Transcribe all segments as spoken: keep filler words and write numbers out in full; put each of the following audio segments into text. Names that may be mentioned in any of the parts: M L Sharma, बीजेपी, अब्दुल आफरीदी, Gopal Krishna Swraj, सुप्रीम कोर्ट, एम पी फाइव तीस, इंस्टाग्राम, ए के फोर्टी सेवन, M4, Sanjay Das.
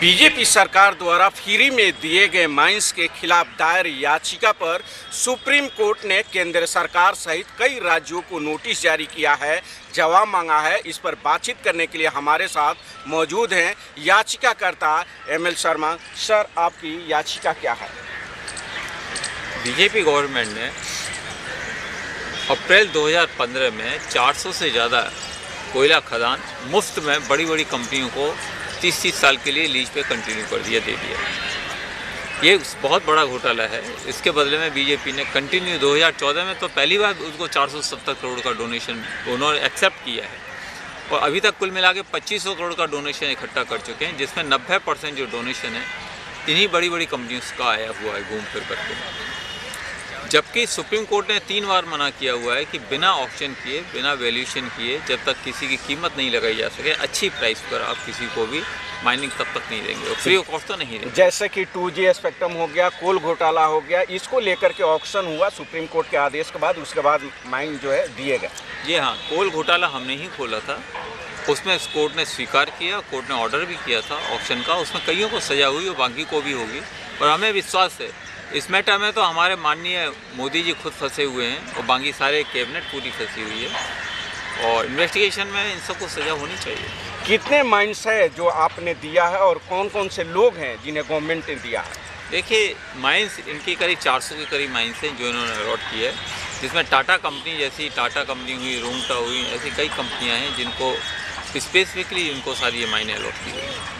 बीजेपी सरकार द्वारा फ्री में दिए गए माइंस के खिलाफ दायर याचिका पर सुप्रीम कोर्ट ने केंद्र सरकार सहित कई राज्यों को नोटिस जारी किया है, जवाब मांगा है। इस पर बातचीत करने के लिए हमारे साथ मौजूद हैं याचिकाकर्ता एम एल शर्मा। सर, आपकी याचिका क्या है? बीजेपी गवर्नमेंट ने अप्रैल दो हज़ार पंद्रह में चार सौ से ज़्यादा कोयला खदान मुफ्त में बड़ी बड़ी कंपनियों को तीस तीस साल के लिए लीज पे कंटिन्यू कर दिया दे दिया ये बहुत बड़ा घोटाला है। इसके बदले में बीजेपी ने कंटिन्यू दो हज़ार चौदह में तो पहली बार उसको चार सौ सत्तर करोड़ का डोनेशन उन्होंने एक्सेप्ट किया है और अभी तक कुल मिला के पच्चीस सौ करोड़ का डोनेशन इकट्ठा कर चुके हैं, जिसमें नब्बे परसेंट जो डोनेशन है इन्हीं बड़ी बड़ी कंपनियों का आया हुआ है घूम फिर करके। जबकि सुप्रीम कोर्ट ने तीन बार मना किया हुआ है कि बिना ऑप्शन किए, बिना वैल्यूएशन किए, जब तक किसी की कीमत नहीं लगाई जा सके, अच्छी प्राइस पर आप किसी को भी माइनिंग तब तक नहीं देंगे, फ्री ऑफ कॉस्ट तो नहीं देंगे। जैसे कि टू जी स्पेक्ट्रम हो गया, कोल घोटाला हो गया, इसको लेकर के ऑक्शन हुआ सुप्रीम कोर्ट के आदेश के बाद, उसके बाद माइन जो है दिए गए। जी हाँ, कोल घोटाला हमने ही खोला था, उसमें कोर्ट ने स्वीकार किया, कोर्ट ने ऑर्डर भी किया था ऑक्शन का, उसमें कईयों को सजा हुई और बाकी को भी होगी। और हमें विश्वास है इस मैटर में तो हमारे माननीय मोदी जी खुद फंसे हुए हैं और बाकी सारे कैबिनेट पूरी फंसी हुई है और इन्वेस्टिगेशन में इन सबको सजा होनी चाहिए। कितने माइंस है जो आपने दिया है और कौन कौन से लोग हैं जिन्हें गवर्नमेंट ने दिया है? देखिए, माइंस इनकी करीब चार सौ के करीब माइंस हैं जो इन्होंने अलॉट की है, जिसमें टाटा कंपनी जैसी टाटा कंपनी हुई, रोंगटा हुई, ऐसी कई कंपनियां हैं जिनको स्पेसिफिकली इनको सारी ये माइनें अलॉट की गई हैं।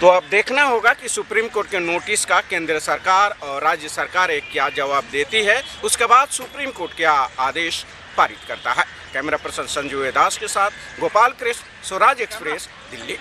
तो अब देखना होगा कि सुप्रीम कोर्ट के नोटिस का केंद्र सरकार और राज्य सरकारें क्या जवाब देती है, उसके बाद सुप्रीम कोर्ट क्या आदेश पारित करता है। कैमरा पर्सन संजय दास के साथ गोपाल कृष्ण स्वराज एक्सप्रेस दिल्ली।